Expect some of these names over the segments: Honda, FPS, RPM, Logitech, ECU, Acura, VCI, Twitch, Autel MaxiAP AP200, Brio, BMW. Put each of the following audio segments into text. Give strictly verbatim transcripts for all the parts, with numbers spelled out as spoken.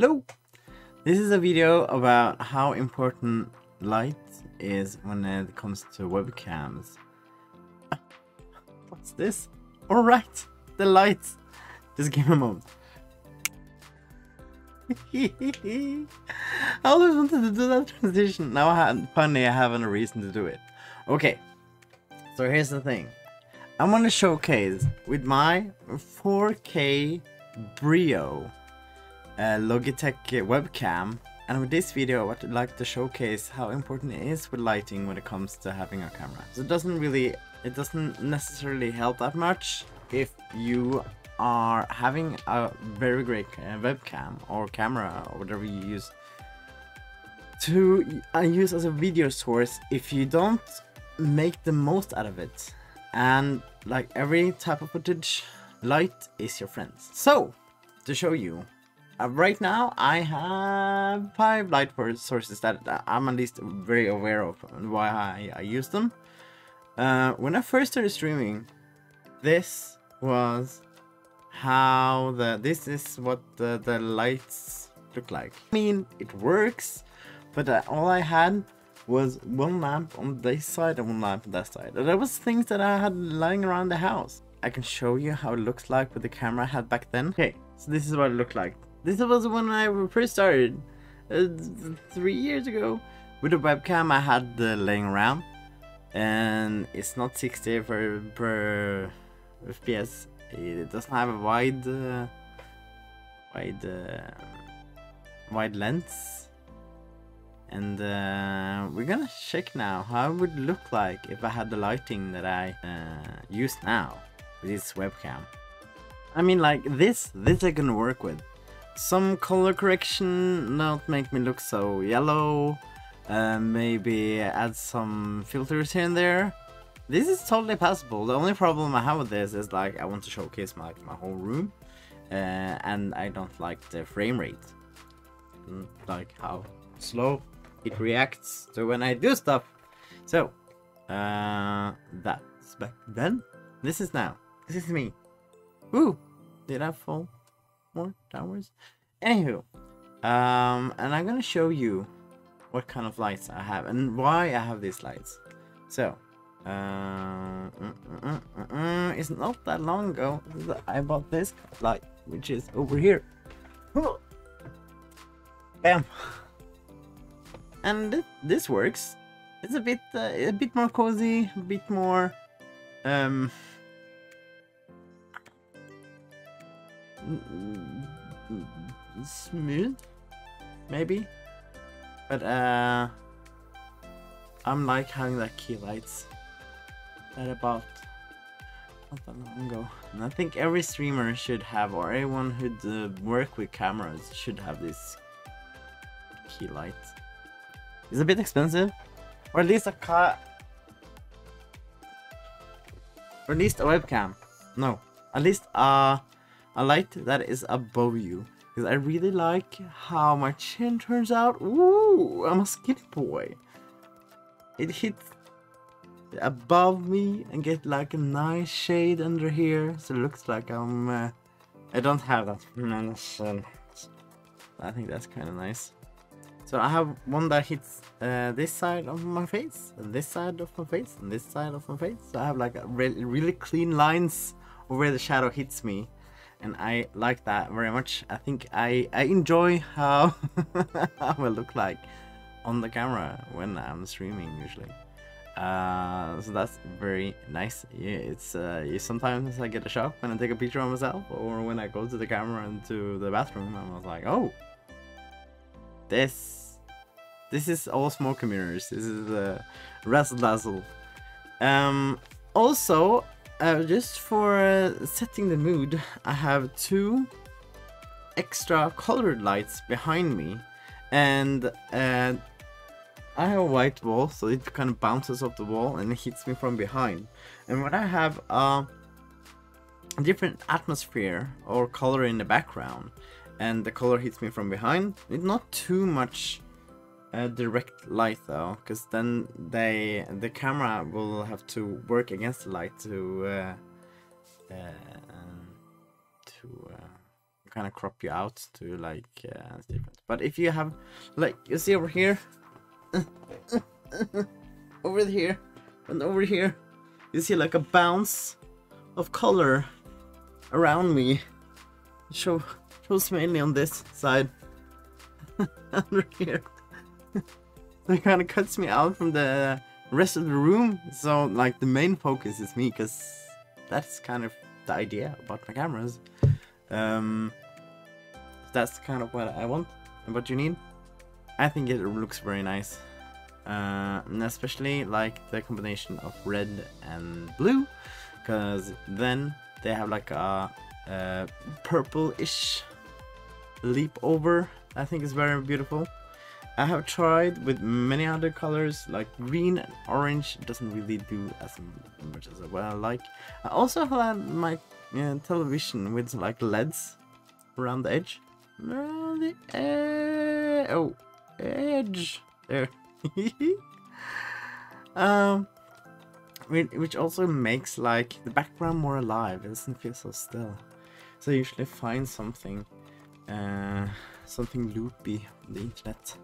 Hello! This is a video about how important light is when it comes to webcams. What's this? Alright, the lights! Just give me a moment. I always wanted to do that transition. Now I have, finally I have a reason to do it. Okay, so here's the thing. I'm gonna showcase with my four K Brio Uh, Logitech webcam, and with this video I would like to showcase how important it is with lighting when it comes to having a camera. So it doesn't really, it doesn't necessarily help that much if you are having a very great uh, webcam or camera or whatever you use to uh, use as a video source if you don't make the most out of it. And like every type of footage, light is your friend. So to show you, Uh, right now I have five light sources that I'm at least very aware of and why I, I use them. Uh, when I first started streaming, this was how the this is what the, the lights look like. I mean, it works, but uh, all I had was one lamp on this side and one lamp on that side. And there was things that I had lying around the house. I can show you how it looks like with the camera I had back then. Okay, so this is what it looked like. This was when I first started, uh, three years ago, with the webcam I had uh, laying around, and it's not sixty per, per F P S. It doesn't have a wide, uh, wide, uh, wide lens, and uh, we're gonna check now how it would look like if I had the lighting that I uh, use now with this webcam. I mean, like this, this I can work with. Some color correction, not make me look so yellow, uh, maybe add some filters here and there. This is totally passable. The only problem I have with this is like I want to showcase my, my whole room, uh, and I don't like the frame rate. I don't like how slow it reacts to when I do stuff. So uh, that's back then. This is now. This is me. Ooh, did I fall? More towers. Anywho, um, and I'm gonna show you what kind of lights I have and why I have these lights. So, uh, mm, mm, mm, mm, it's not that long ago that I bought this light, which is over here. Bam. And this works. It's a bit, uh, a bit more cozy, a bit more, um. smooth, maybe, but uh, I'm like having that key lights that about not that long ago, and I think every streamer should have, or anyone who uh, work with cameras should have this key light. It's a bit expensive, or at least a car, or at least a webcam. No, at least uh. a light that is above you, because I really like how my chin turns out. Ooh, I'm a skinny boy. It hits above me and get like a nice shade under here, so it looks like I'm uh, I don't have that. I think that's kind of nice. So I have one that hits uh, this side of my face, and this side of my face, and this side of my face, so I have like a re really clean lines where the shadow hits me. And I like that very much. I think I, I enjoy how, how I look like on the camera when I'm streaming usually. Uh, so that's very nice. Yeah, it's uh, sometimes I get a shock when I take a picture of myself, or when I go to the camera and to the bathroom and I was like, oh, this, this is all smoke and mirrors. This is the razzle dazzle. Um, also, Uh, just for uh, setting the mood, I have two extra colored lights behind me, and uh, I have a white wall, so it kind of bounces off the wall and it hits me from behind. And when I have uh, a different atmosphere or color in the background, and the color hits me from behind, it's not too much Uh, direct light though, because then they the camera will have to work against the light to uh, uh, to uh, kind of crop you out to like uh, different. But if you have, like, you see over here, over here, and over here, you see like a bounce of color around me. Show shows mainly on this side under here. That kind of cuts me out from the rest of the room. So like the main focus is me, because that's kind of the idea about my cameras. Um, that's kind of what I want and what you need. I think it looks very nice, uh, and especially like the combination of red and blue, because then they have like a, a purple-ish leap over. I think it's very beautiful. I have tried with many other colors, like green and orange doesn't really do as much as what I like. I also had my uh, television with like L E Ds around the edge. Around the e oh, edge there. um, which also makes like the background more alive. It doesn't feel so still. So I usually find something, uh, something loopy on the internet.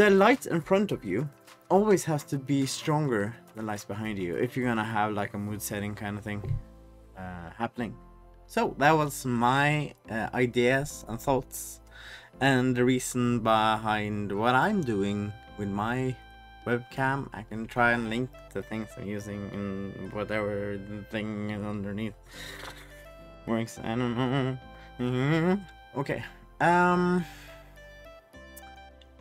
The lights in front of you always has to be stronger than lights behind you if you're gonna have like a mood setting kind of thing uh, happening. So that was my uh, ideas and thoughts and the reason behind what I'm doing with my webcam. I can try and link the things I'm using in whatever thing is underneath works. I don't know. Mm-hmm. Okay. Um.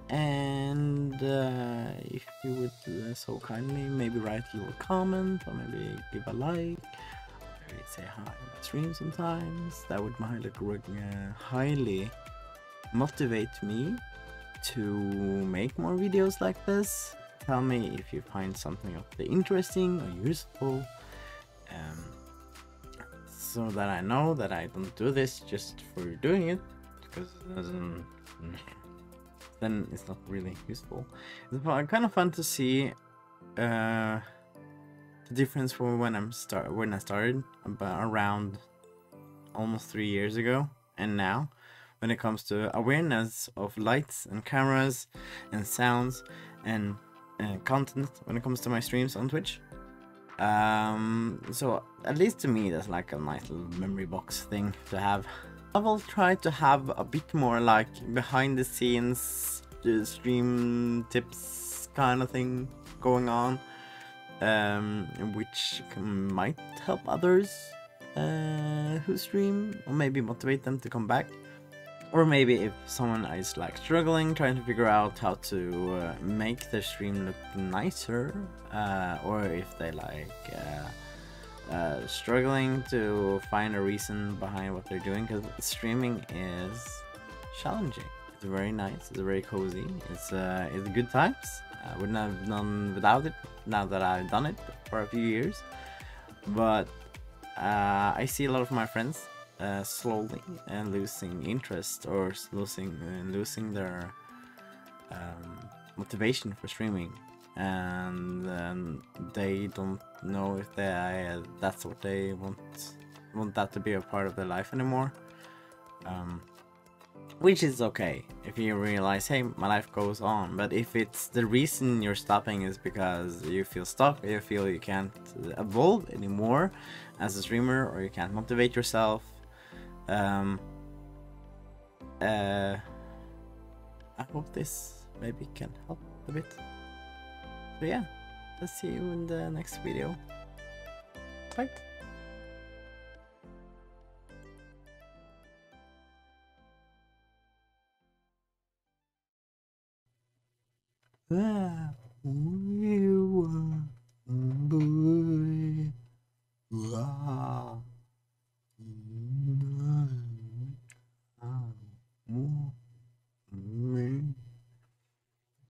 And uh, if you would do so kindly, maybe write a little comment, or maybe give a like, maybe say hi on my stream sometimes. That would highly, uh, highly motivate me to make more videos like this. Tell me if you find something of the interesting or useful, um, so that I know that I don't do this just for doing it, because it doesn't... then it's not really useful. It's kind of fun to see uh, the difference from when I'm start when I started about around almost three years ago and now, when it comes to awareness of lights and cameras and sounds and uh, content when it comes to my streams on Twitch. Um, so at least to me, that's like a nice little memory box thing to have. I will try to have a bit more like behind the scenes stream tips kind of thing going on, um, which can, might help others uh, who stream, or maybe motivate them to come back. Or maybe if someone is like struggling, trying to figure out how to uh, make their stream look nicer, uh, or if they like... Uh, Uh, struggling to find a reason behind what they're doing, because streaming is challenging. It's very nice, it's very cozy, it's uh, it's good times. I wouldn't have done without it now that I've done it for a few years, but uh, I see a lot of my friends uh, slowly and losing interest, or losing uh, losing their um, motivation for streaming. And um, they don't know if they uh, that's what they want want that to be a part of their life anymore, um, which is okay if you realize, hey, my life goes on. But if it's the reason you're stopping is because you feel stuck, you feel you can't evolve anymore as a streamer, or you can't motivate yourself, um, uh, I hope this maybe can help a bit. But yeah, let's see you in the next video. Bye! Ah,